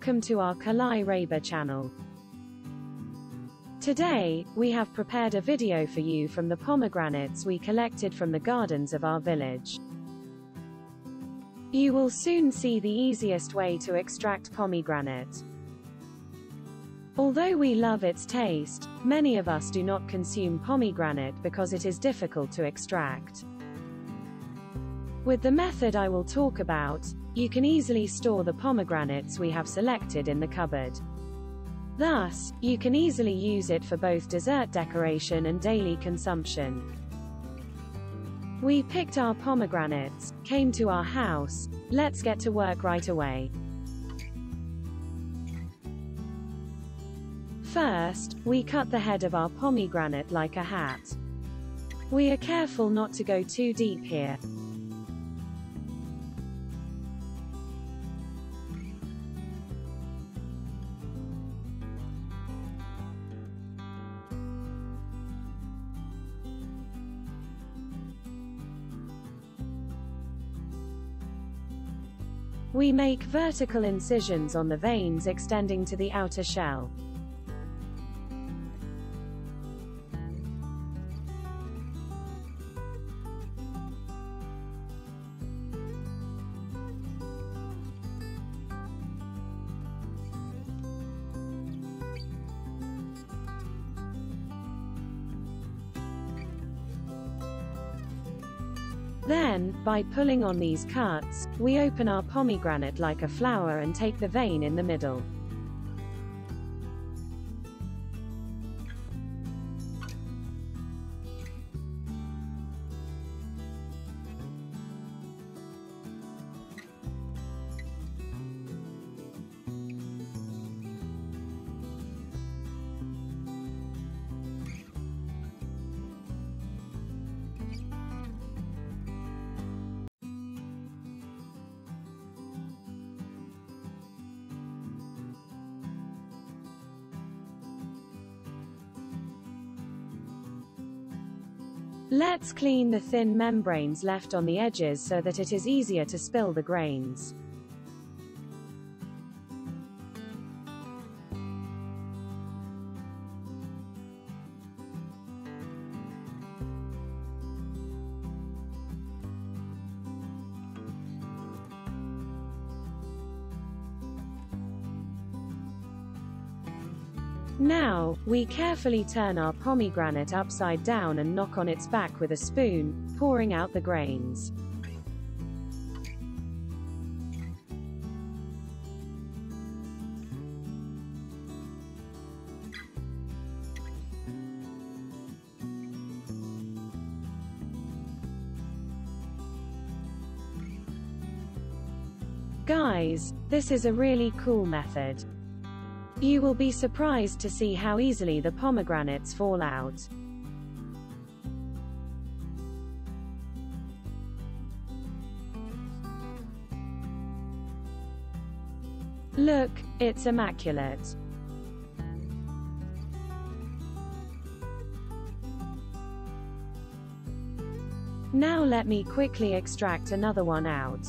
Welcome to our Kolay Rehber channel. Today, we have prepared a video for you from the pomegranates we collected from the gardens of our village. You will soon see the easiest way to extract pomegranate. Although we love its taste, many of us do not consume pomegranate because it is difficult to extract. With the method I will talk about, you can easily store the pomegranates we have selected in the cupboard. Thus, you can easily use it for both dessert decoration and daily consumption. We picked our pomegranates, came to our house, let's get to work right away. First, we cut the head of our pomegranate like a hat. We are careful not to go too deep here. We make vertical incisions on the veins extending to the outer shell. Then, by pulling on these cuts, we open our pomegranate like a flower and take the vein in the middle. Let's clean the thin membranes left on the edges so that it is easier to spill the grains. Now, we carefully turn our pomegranate upside down and knock on its back with a spoon, pouring out the grains. Guys, this is a really cool method. You will be surprised to see how easily the pomegranates fall out. Look, it's immaculate. Now let me quickly extract another one out.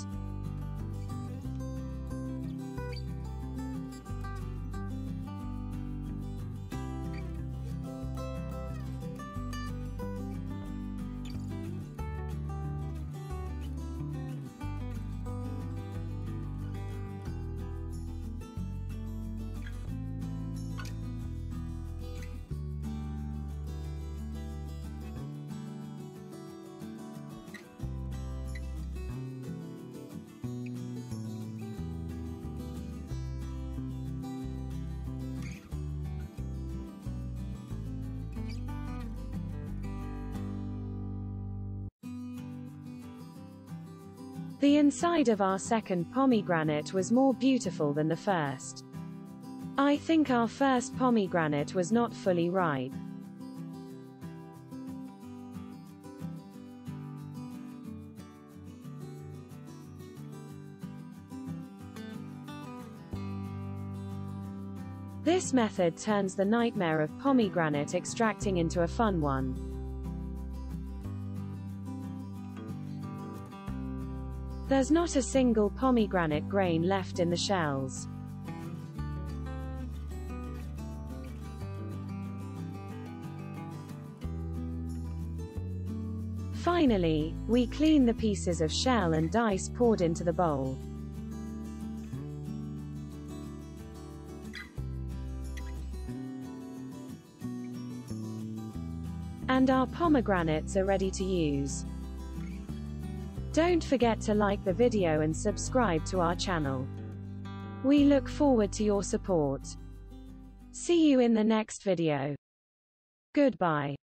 The inside of our second pomegranate was more beautiful than the first. I think our first pomegranate was not fully ripe. This method turns the nightmare of pomegranate extracting into a fun one. There's not a single pomegranate grain left in the shells. Finally, we clean the pieces of shell and dice poured into the bowl. And our pomegranates are ready to use. Don't forget to like the video and subscribe to our channel. We look forward to your support. See you in the next video. Goodbye.